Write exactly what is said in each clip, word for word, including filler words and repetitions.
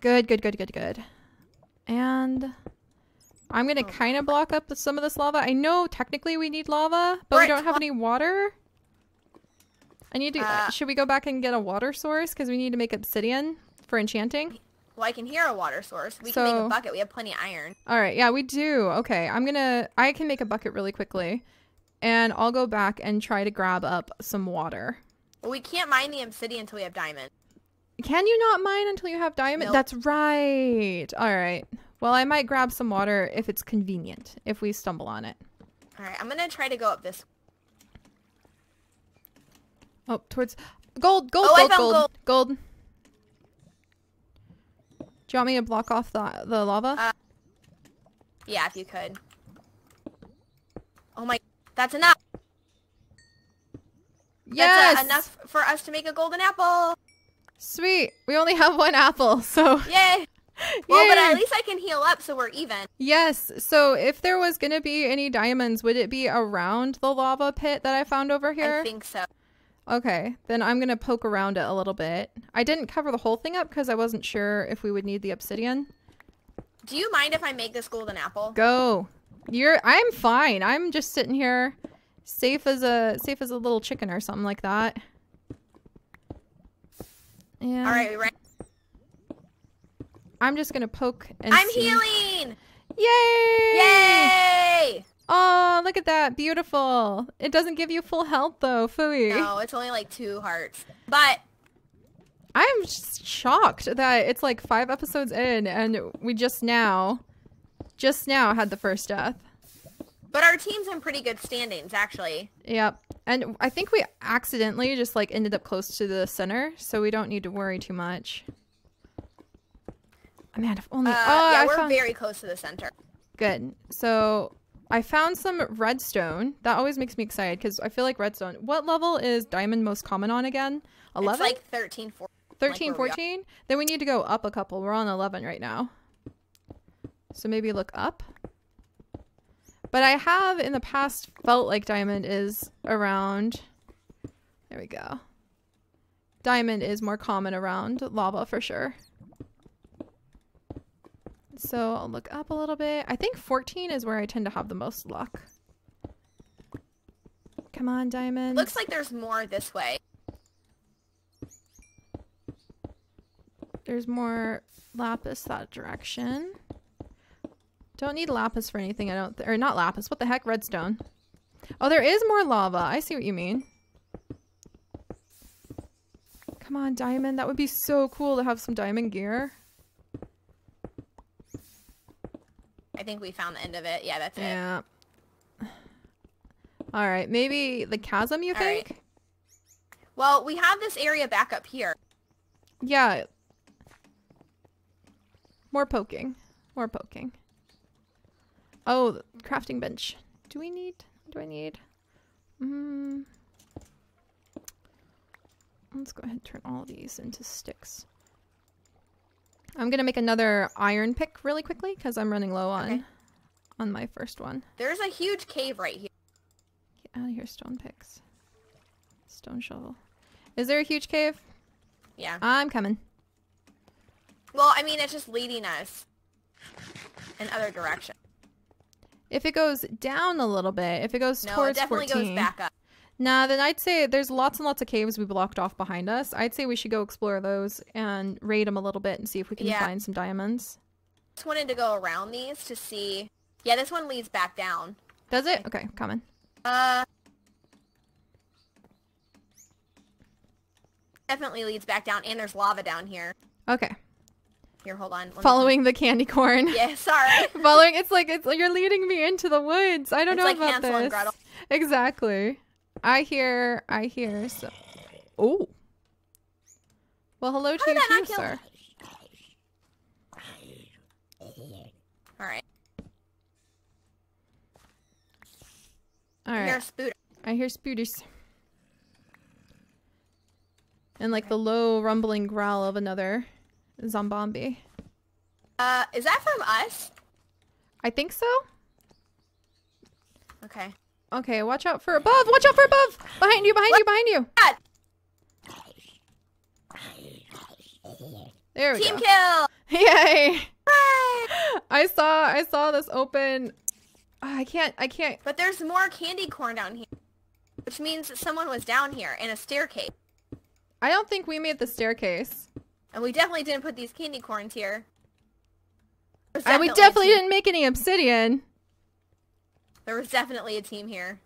Good, good, good, good, good. And I'm gonna kind of block up some of this lava. I know technically we need lava, but right. we don't have any water. I need to. Uh, should we go back and get a water source? Because we need to make obsidian for enchanting. Well, I can hear a water source. We so, can make a bucket. We have plenty of iron. All right. Yeah, we do. Okay. I'm gonna. I can make a bucket really quickly, and I'll go back and try to grab up some water. Well, we can't mine the obsidian until we have diamond. Can you not mine until you have diamond? Nope. That's right. All right. Well, I might grab some water if it's convenient. If we stumble on it. All right. I'm gonna try to go up this. Oh, towards gold, gold, oh, gold, gold, gold, gold. Do you want me to block off the the lava? Uh, yeah, if you could. Oh my, that's enough. Yes, that's, uh, enough for us to make a golden apple. Sweet, we only have one apple, so. Yay. Well, Yay. But at least I can heal up, so we're even. Yes. So if there was gonna be any diamonds, would it be around the lava pit that I found over here? I think so. Okay, then I'm gonna poke around it a little bit. I didn't cover the whole thing up because I wasn't sure if we would need the obsidian. Do you mind if I make this golden apple? Go. You're. I'm fine. I'm just sitting here, safe as a safe as a little chicken or something like that. Yeah. All right, we ready? I'm just gonna poke and. I'm see. healing. Yay! Yay! Oh, look at that. Beautiful. It doesn't give you full health, though. Phooey. No, it's only like two hearts. But I'm just shocked that it's like five episodes in and we just now, just now had the first death. But our team's in pretty good standings, actually. Yep. And I think we accidentally just like ended up close to the center, so we don't need to worry too much. Oh, man, if only... Uh, oh, yeah, I we're found... very close to the center. Good. So... I found some redstone. That always makes me excited because I feel like redstone. What level is diamond most common on again? eleven? It's like thirteen, fourteen. thirteen, fourteen? Then we need to go up a couple. We're on eleven right now. So maybe look up. But I have in the past felt like diamond is around. There we go. Diamond is more common around lava for sure. So I'll look up a little bit. I think fourteen is where I tend to have the most luck. Come on, diamond. Looks like there's more this way. There's more lapis that direction. Don't need lapis for anything. I don't, th or not lapis. What the heck? Redstone. Oh, there is more lava. I see what you mean. Come on, diamond. That would be so cool to have some diamond gear. I think we found the end of it. Yeah, that's yeah. it. Yeah. All right. Maybe the chasm, you All think? Right. Well, we have this area back up here. Yeah. More poking. More poking. Oh, the crafting bench. Do we need? Do I need? Mm. Let's go ahead and turn all these into sticks. I'm gonna make another iron pick really quickly because I'm running low on okay. on my first one. There's a huge cave right here. Get out of here, stone picks. Stone shovel. Is there a huge cave? Yeah. I'm coming. Well, I mean, it's just leading us in other direction. If it goes down a little bit, if it goes no, towards fourteen. No, it definitely fourteen, goes back up. Nah, then I'd say there's lots and lots of caves we blocked off behind us. I'd say we should go explore those and raid them a little bit and see if we can yeah. find some diamonds. Just wanted to go around these to see. Yeah, this one leads back down. Does it? Okay, okay coming. Uh, definitely leads back down, and there's lava down here. Okay. Here, hold on. Following the candy corn. Yeah, sorry. Following, it's like it's you're leading me into the woods. I don't it's know like about Hansel this. And Gretel. Exactly. I hear, I hear, so... Oh. Well, hello to you too, sir. Alright. Alright. I hear spooters. And like the low rumbling growl of another zombie. Uh, is that from us? I think so. Okay. Okay, watch out for above! Watch out for above! Behind you, behind what? you, behind you! God. There we Team go. Team kill! Yay! I saw I saw this open. Oh, I can't I can't. But there's more candy corn down here, which means that someone was down here in a staircase. I don't think we made the staircase. And we definitely didn't put these candy corns here. And we definitely didn't make any obsidian. There was definitely a team here.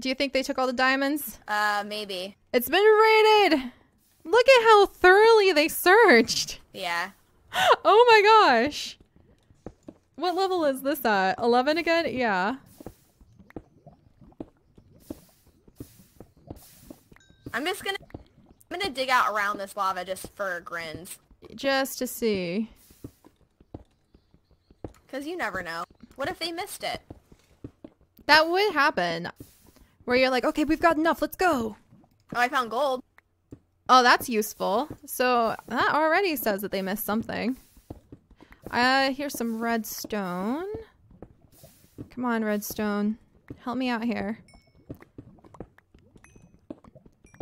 Do you think they took all the diamonds? Uh, maybe. It's been raided! Look at how thoroughly they searched! Yeah. Oh my gosh! What level is this at? eleven again? Yeah. I'm just gonna... I'm gonna dig out around this lava just for grins. Just to see. Because you never know. What if they missed it? That would happen. Where you're like, okay, we've got enough, let's go. Oh, I found gold. Oh, that's useful. So that already says that they missed something. Uh, here's some redstone. Come on, redstone. Help me out here.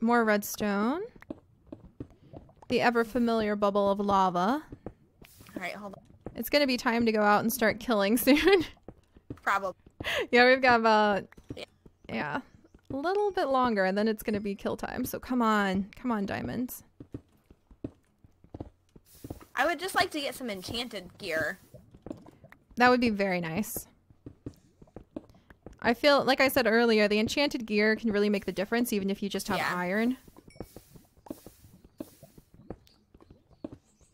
More redstone. The ever-familiar bubble of lava. All right, hold on. It's gonna be time to go out and start killing soon. Probably. Yeah, we've got about... Yeah, a little bit longer, and then it's going to be kill time. So come on. Come on, diamonds. I would just like to get some enchanted gear. That would be very nice. I feel, like I said earlier, the enchanted gear can really make the difference, even if you just have yeah. iron.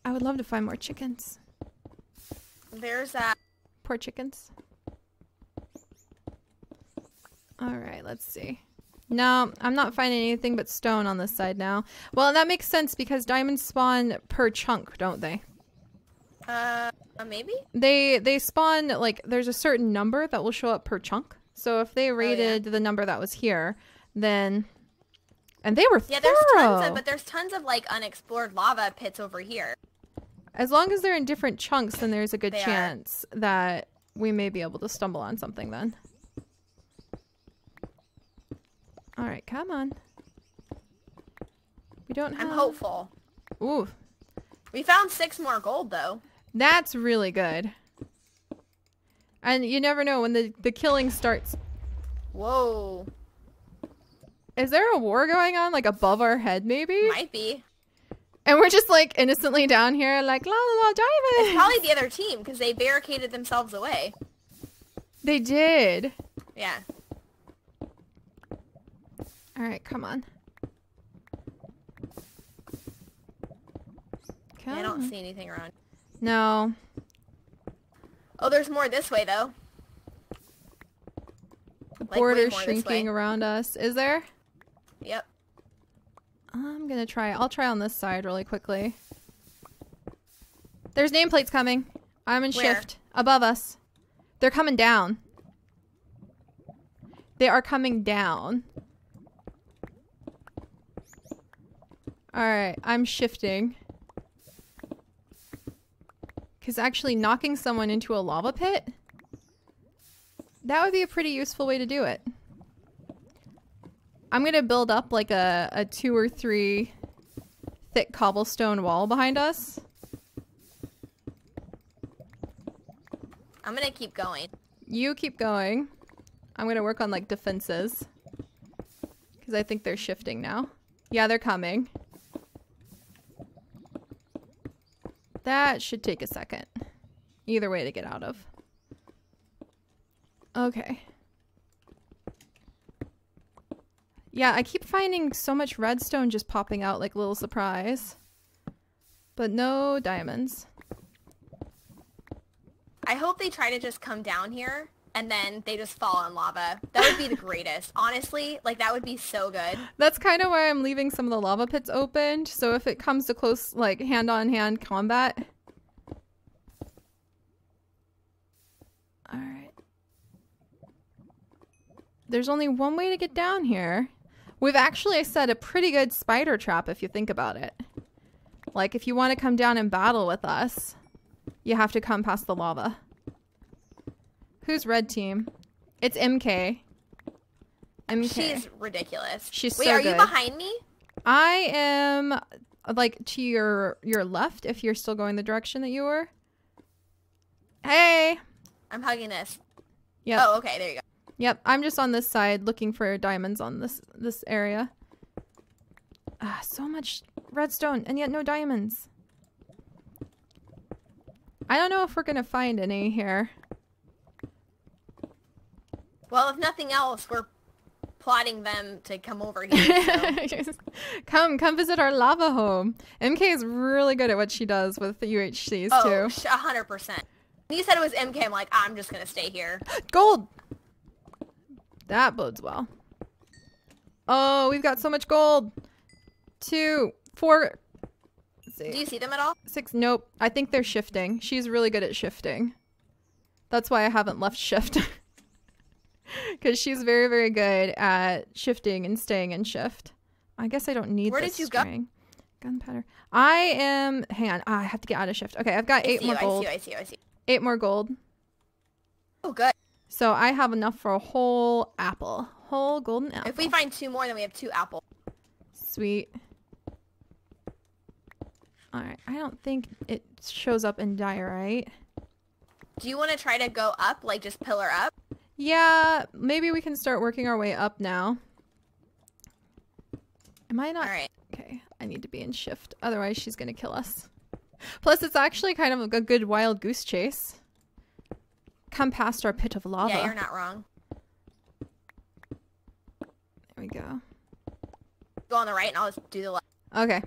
I would love to find more chickens. There's that. Poor chickens. All right, let's see. No, I'm not finding anything but stone on this side now. Well, that makes sense because diamonds spawn per chunk, don't they? Uh, maybe? They they spawn, like, there's a certain number that will show up per chunk. So if they raided oh, yeah. the number that was here, then... And they were yeah, thorough! There's tons of, but there's tons of, like, unexplored lava pits over here. As long as they're in different chunks, then there's a good they chance are. that we may be able to stumble on something then. All right, come on. We don't have... I'm hopeful. Ooh. We found six more gold, though. That's really good. And you never know when the, the killing starts. Whoa. Is there a war going on, like, above our head, maybe? Might be. And we're just, like, innocently down here, like, la, la, la, diamonds. It's probably the other team, because they barricaded themselves away. They did. Yeah. All right, come on. Come I don't on. see anything around. No. Oh, there's more this way, though. The like border's shrinking around us. Is there? Yep. I'm going to try. I'll try on this side really quickly. There's nameplates coming. I'm in Where? shift. Above us. They're coming down. They are coming down. Alright, I'm shifting. Because actually knocking someone into a lava pit? That would be a pretty useful way to do it. I'm going to build up like a, a two or three thick cobblestone wall behind us. I'm going to keep going. You keep going. I'm going to work on like defenses. Because I think they're shifting now. Yeah, they're coming. That should take a second. Either way to get out of. Okay. Yeah, I keep finding so much redstone just popping out like a little surprise. But no diamonds. I hope they try to just come down here and then they just fall in lava. That would be the greatest. Honestly, like that would be so good. That's kind of why I'm leaving some of the lava pits open. So if it comes to close, like hand-on-hand combat. All right. There's only one way to get down here. We've actually set a pretty good spider trap if you think about it. Like if you want to come down and battle with us, you have to come past the lava. Who's red team? It's M K. M K. She's ridiculous. She's Wait, so good. Wait, are you behind me? I am like to your your left if you're still going the direction that you were. Hey, I'm hugging this. Yeah. Oh, okay. There you go. Yep. I'm just on this side looking for diamonds on this this area. Ah, so much redstone and yet no diamonds. I don't know if we're gonna find any here. Well, if nothing else, we're plotting them to come over here. So. come, come visit our lava home. M K is really good at what she does with the U H Cs oh, too. Oh, one hundred percent. When you said it was M K, I'm like, I'm just gonna stay here. Gold! That bodes well. Oh, we've got so much gold. Two, four... Do you see them at all? Six, nope. I think they're shifting. She's really good at shifting. That's why I haven't left shift. Because she's very, very good at shifting and staying in shift. I guess I don't need Where this did you string. Go? Gunpowder. I am... Hang on. Ah, I have to get out of shift. Okay, I've got I eight more you, gold. I see you, I see you, I see you. Eight more gold. Oh, good. So I have enough for a whole apple. Whole golden apple. If we find two more, then we have two apples. Sweet. Alright, I don't think it shows up in diorite. Do you want to try to go up? Like, just pillar up? Yeah, maybe we can start working our way up now. Am I not? Alright. Okay, I need to be in shift. Otherwise, she's going to kill us. Plus, it's actually kind of a good wild goose chase. Come past our pit of lava. Yeah, you're not wrong. There we go. Go on the right and I'll just do the left. Okay.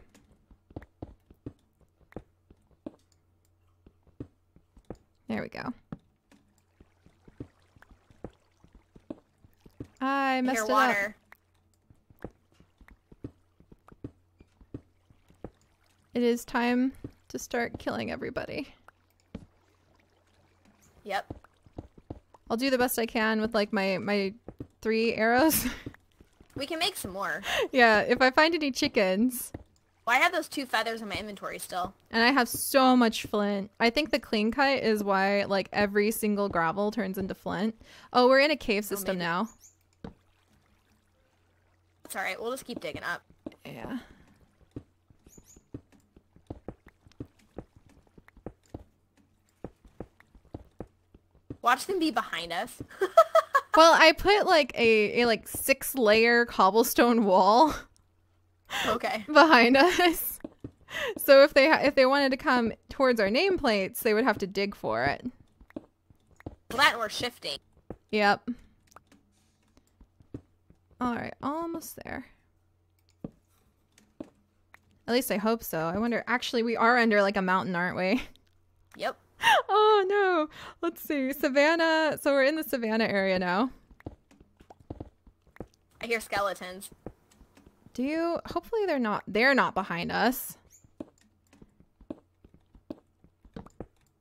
There we go. I messed Your it water. up. It is time to start killing everybody. Yep. I'll do the best I can with like my my three arrows. We can make some more. Yeah, if I find any chickens. Well, I have those two feathers in my inventory still. And I have so much flint. I think the clean cut is why, like, every single gravel turns into flint. Oh, we're in a cave system oh, now. It's alright, we'll just keep digging up. Yeah. Watch them be behind us. Well, I put, like, a, a like, six-layer cobblestone wall. Okay. Behind us. So if they if they wanted to come towards our nameplates, they would have to dig for it. Well, that we're shifting. Yep. All right, almost there. At least I hope so. I wonder. Actually, we are under like a mountain, aren't we? Yep. Oh no. Let's see. Savannah. So we're in the Savannah area now. I hear skeletons. Do you? Hopefully they're not. They're not behind us.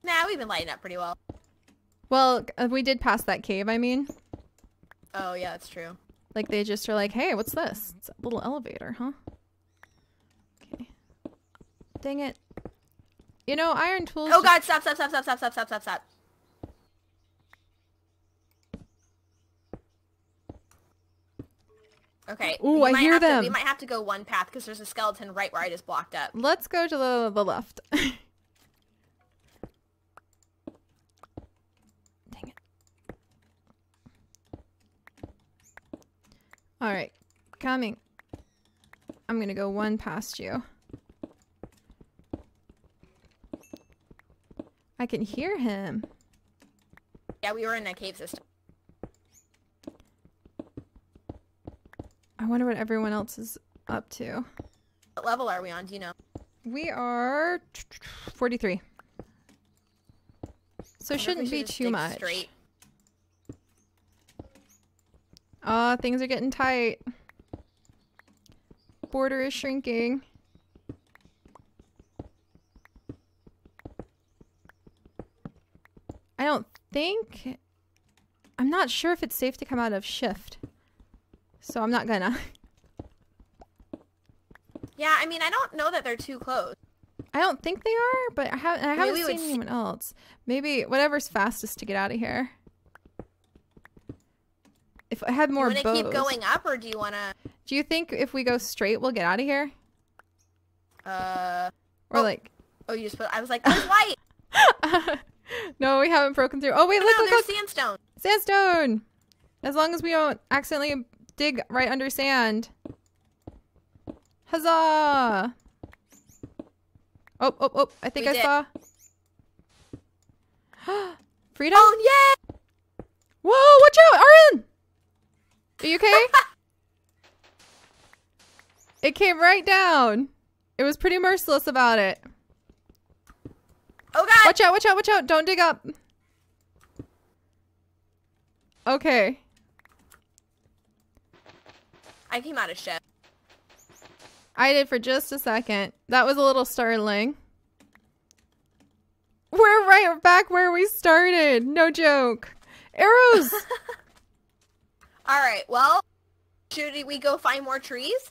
Nah, we've been lighting up pretty well. Well, we did pass that cave. I mean. Oh yeah, that's true. Like they just are like, hey, what's this? It's a little elevator, huh? Okay. Dang it. You know, iron tools. Oh god! Stop! Stop! Stop! Stop! Stop! Stop! Stop! Stop! Okay. Oh, I hear them. To, we might have to go one path because there's a skeleton right where I just blocked up. Let's go to the, the left. Dang it. All right. Coming. I'm going to go one past you. I can hear him. Yeah, we were in a cave system. I wonder what everyone else is up to. What level are we on? Do you know? We are forty-three. So it shouldn't be too much. Straight. Uh, things are getting tight. Border is shrinking. I don't think... I'm not sure if it's safe to come out of shift. So I'm not gonna. Yeah, I mean, I don't know that they're too close. I don't think they are, but I haven't, I haven't seen anyone else. Maybe whatever's fastest to get out of here. If I had more bows. Do you want to keep going up, or do you want to... Do you think if we go straight, we'll get out of here? Uh. Or oh, like. Oh, you just put. I was like, it's white. No, we haven't broken through. Oh wait, look, no, look, look. Sandstone. Sandstone. As long as we don't accidentally dig right under sand. Huzzah! Oh, oh, oh! I think we I did. saw. Freedom! Oh, yeah! Whoa! Watch out, Arin! Are you okay? It came right down. It was pretty merciless about it. Oh God! Watch out! Watch out! Watch out! Don't dig up. Okay. I came out of shit. I did for just a second. That was a little startling. We're right back where we started. No joke. Arrows! Alright, well, should we go find more trees?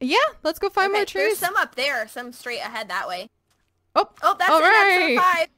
Yeah, let's go find okay, more trees. There's some up there, some straight ahead that way. Oh, oh that's right. Episode five.